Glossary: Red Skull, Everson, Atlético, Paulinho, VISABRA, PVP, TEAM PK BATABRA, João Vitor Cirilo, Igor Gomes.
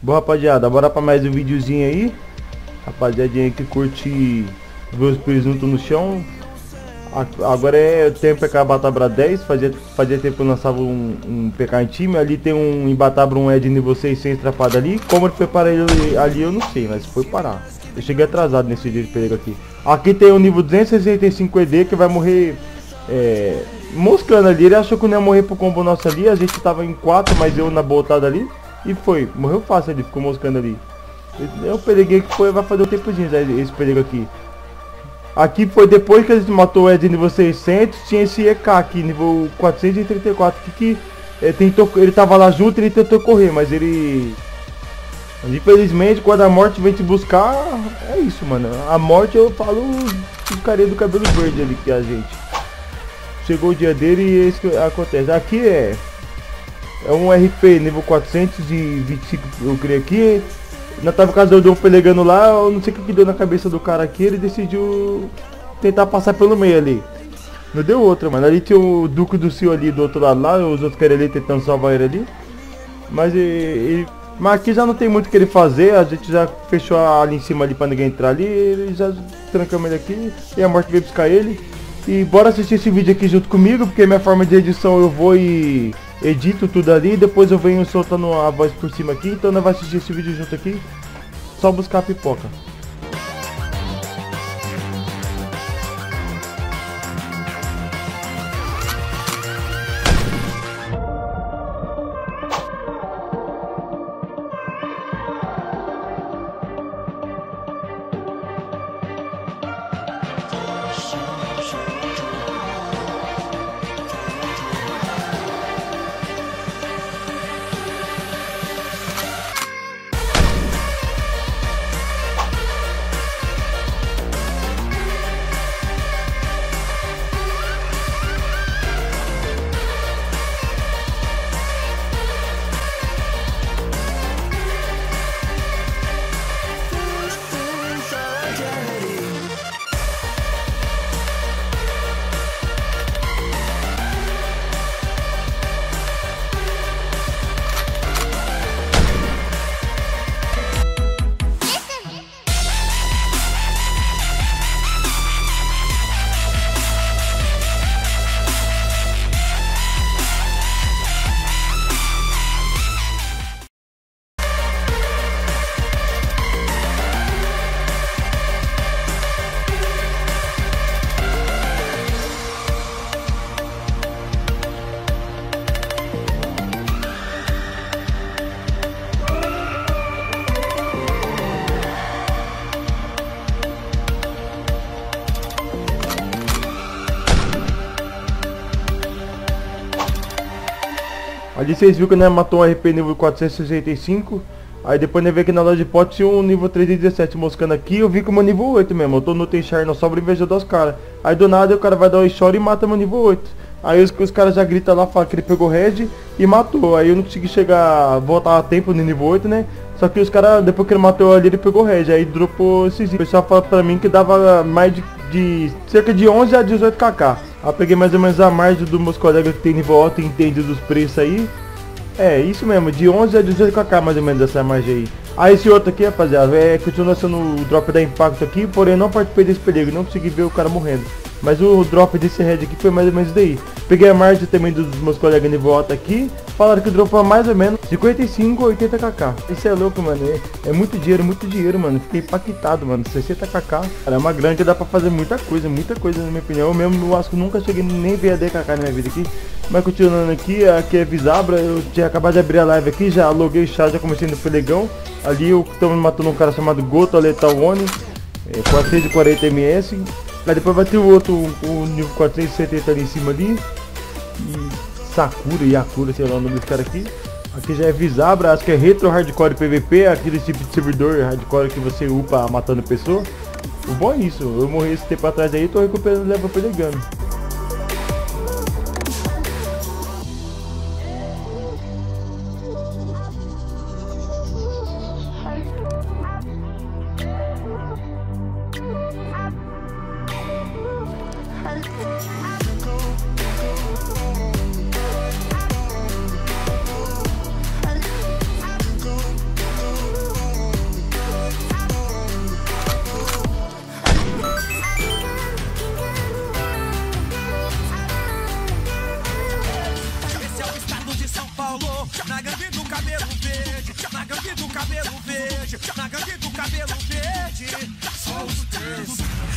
Bom, rapaziada, bora pra mais um videozinho aí. Rapaziadinha que curte ver os presuntos no chão. Agora é TEAM PK Batabra 10. Fazia tempo que eu lançava um PK em time. Ali tem um em Batabra, um Ed nível 600 trapado ali. Como ele foi parar ali eu não sei, mas foi parar. Eu cheguei atrasado nesse dia de perigo aqui. Aqui tem um nível 265 ED que vai morrer moscando ali. Ele achou que não ia morrer pro combo nosso ali. A gente tava em 4, mas eu na botada ali. E foi, morreu fácil ali, ficou moscando ali. Eu peguei que foi, vai fazer um tempozinho esse perigo aqui. Aqui foi depois que a gente matou o Ed nível 600, tinha esse EK aqui, nível 434, que tentou, ele tava lá junto e ele tentou correr, mas ele... Infelizmente, quando a morte vem te buscar, é isso, mano. A morte, eu falo, o carinha do cabelo verde ali, que a gente... Chegou o dia dele e é isso que acontece. Aqui é um RP nível 425, eu criei aqui. Na tava casa eu dei um pelegando lá, eu não sei o que deu na cabeça do cara aqui, ele decidiu tentar passar pelo meio ali. Não deu outra, mano. Ali tinha o Duque do Cio ali do outro lado lá, os outros caras ali tentando salvar ele ali. Mas aqui já não tem muito o que ele fazer, a gente já fechou ali em cima ali pra ninguém entrar ali, ele já trancamos ele aqui e a morte veio buscar ele. E bora assistir esse vídeo aqui junto comigo, porque minha forma de edição eu vou e... edito tudo ali, depois eu venho soltando a voz por cima aqui, então não vai assistir esse vídeo junto aqui, só buscar a pipoca. Ali vocês viram que nós matou um RP nível 465. Aí depois eu vi aqui na loja de potes um nível 317 moscando aqui. Eu vi que o meu nível 8 mesmo. Eu tô no Tenchar, não sobra e vejo dos caras. Aí do nada o cara vai dar o choro e mata meu nível 8. Aí os caras já gritam lá, falam que ele pegou red e matou. Aí eu não consegui chegar, voltar a tempo no nível 8, né? Só que os caras, depois que ele matou ali, ele pegou red. Aí dropou esses. O pessoal fala pra mim que dava mais de cerca de 11 a 18kk. Eu peguei mais ou menos a margem dos meus colegas que tem nível alto e entende dos preços aí. É, isso mesmo, de 11 a 18kk mais ou menos essa margem aí. Ah, esse outro aqui, rapaziada, continua sendo o drop da Impacto aqui, porém não participei desse perigo, não consegui ver o cara morrendo. Mas o drop desse red aqui foi mais ou menos daí. Peguei a margem também dos meus colegas nível alto aqui, falaram que dropou mais ou menos 55 ou 80kk. Isso é louco, mano, é muito dinheiro, mano, fiquei impactado, mano, 60kk. Cara, é uma grana que dá pra fazer muita coisa na minha opinião. Eu mesmo no Asco nunca cheguei nem ver a 10kk na minha vida aqui. Mas continuando aqui é VISABRA, eu tinha acabado de abrir a live aqui, já loguei o chat, já comecei no pelegão. Ali eu tava matando um cara chamado Goto, a Letal One, 440 ms. Aí depois vai ter o outro, o nível 470 ali em cima ali. E Sakura, Yakura, sei lá o nome desse cara aqui. Aqui já é VISABRA, acho que é Retro Hardcore PVP, aquele tipo de servidor hardcore que você upa matando pessoa. O bom é isso, eu morri esse tempo atrás aí, tô recuperando o level pelegando. do cabelo verde, na gangue do cabelo verde. Só os três.